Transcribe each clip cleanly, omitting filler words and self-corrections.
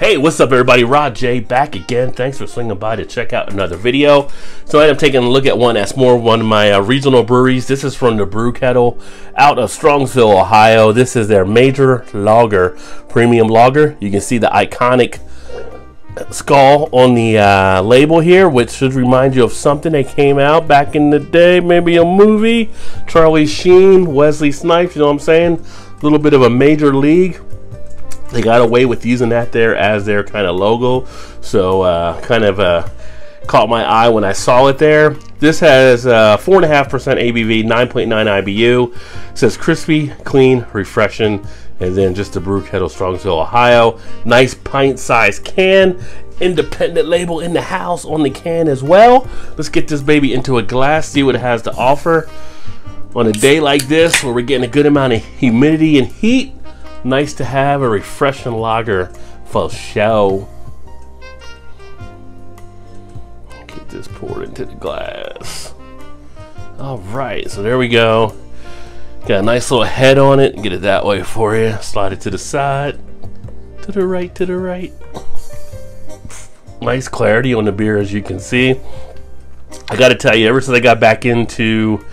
Hey, what's up everybody, Rod J back again. Thanks for swinging by to check out another video. Tonight I'm taking a look at one that's more one of my regional breweries. This is from The Brew Kettle out of Strongsville, Ohio. This is their major lager, premium lager. You can see the iconic skull on the label here, which should remind you of something that came out back in the day, maybe a movie. Charlie Sheen, Wesley Snipes, you know what I'm saying? A little bit of a major league. They got away with using that there as their kind of logo, so kind of caught my eye when I saw it there. This has 4.5% ABV, 9.9 IBU. It says crispy, clean, refreshing, and then just The Brew Kettle, Strongsville, Ohio. Nice pint-sized can. Independent label in the house on the can as well. Let's get this baby into a glass, see what it has to offer. On a day like this, where we're getting a good amount of humidity and heat, nice to have a refreshing lager for show. Get this poured into the glass. All right, so there we go. Got a nice little head on it. Get it that way for you. Slide it to the side. To the right, to the right. Nice clarity on the beer, as you can see. I gotta tell you, ever since I got back into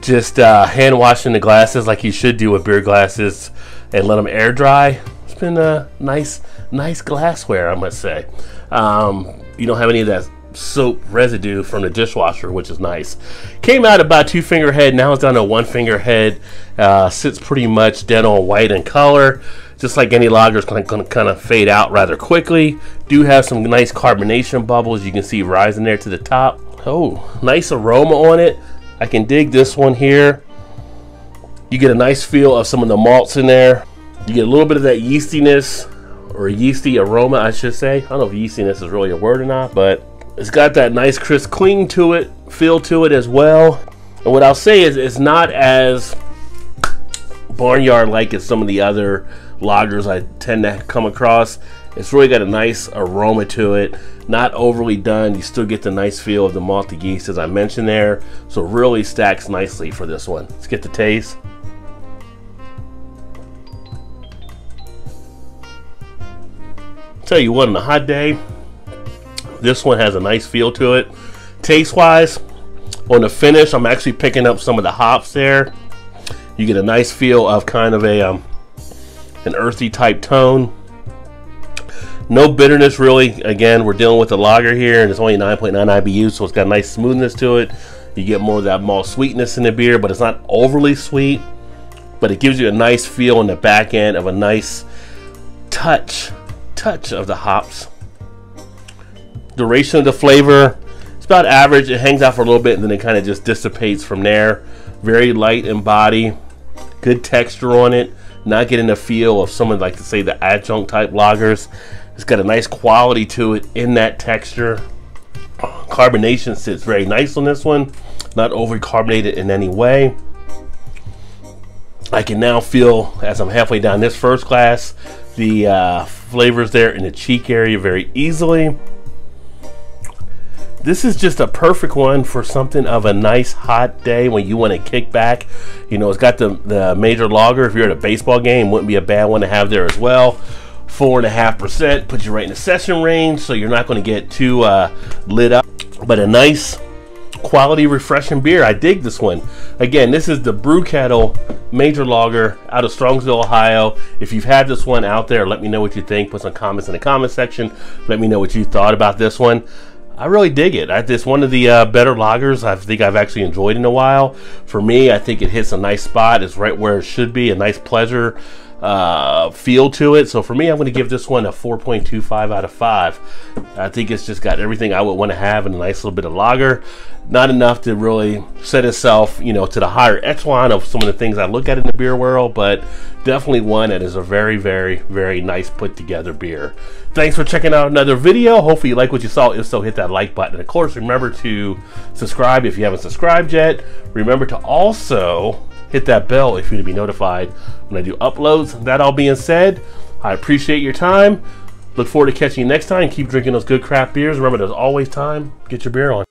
just hand washing the glasses like you should do with beer glasses and let them air dry, it's been a nice glassware, I must say. You don't have any of that soap residue from the dishwasher, which is nice. Came out about 2 finger head, now it's down to 1 finger head. Sits pretty much dead on white in color. Just like any lager, it's gonna kind of fade out rather quickly. Do have some nice carbonation bubbles you can see rising there to the top. Oh, nice aroma on it. I can dig this one here. You get a nice feel of some of the malts in there. You get a little bit of that yeastiness, or yeasty aroma, I should say. I don't know if yeastiness is really a word or not, but it's got that nice crisp cling to it, feel to it as well. And what I'll say is it's not as barnyard like as some of the other lagers I tend to come across. It's really got a nice aroma to it, not overly done. You still get the nice feel of the malted yeast as I mentioned there. So really stacks nicely for this one. Let's get the taste. Tell you what, on a hot day, this one has a nice feel to it. Taste wise, on the finish, I'm actually picking up some of the hops there. You get a nice feel of kind of a an earthy type tone. No bitterness really. Again, we're dealing with a lager here and it's only 9.9 IBU, so it's got a nice smoothness to it. You get more of that malt sweetness in the beer, but it's not overly sweet, but it gives you a nice feel on the back end of a nice touch of the hops. Duration of the flavor, it's about average. It hangs out for a little bit and then it kind of just dissipates from there. Very light in body, good texture on it. Not getting the feel of some of, like, to say, the adjunct type lagers. It's got a nice quality to it in that texture. Carbonation sits very nice on this one. Not over carbonated in any way. I can now feel, as I'm halfway down this first glass, the flavors there in the cheek area very easily. This is just a perfect one for something of a nice hot day when you want to kick back. You know, it's got the major lager. If you're at a baseball game, wouldn't be a bad one to have there as well. 4.5%, puts you right in the session range, so you're not going to get too lit up. But a nice quality, refreshing beer. I dig this one. Again, this is The Brew Kettle major lager out of Strongsville, Ohio. If you've had this one out there, let me know what you think. Put some comments in the comment section. Let me know what you thought about this one. I really dig it. It's one of the better lagers I think I've actually enjoyed in a while. For me, I think it hits a nice spot. It's right where it should be, a nice pleasure feel to it. So for me, I'm going to give this one a 4.25 out of 5. I think it's just got everything I would want to have in a nice little bit of lager. Not enough to really set itself, you know, to the higher echelon of some of the things I look at in the beer world, but definitely one that is a very, very, very nice put together beer. Thanks for checking out another video. Hopefully you like what you saw. If so, hit that like button. And of course, remember to subscribe if you haven't subscribed yet. Remember to also hit that bell if you want to be notified when I do uploads. That all being said, I appreciate your time. Look forward to catching you next time. Keep drinking those good craft beers. Remember, there's always time. Get your beer on.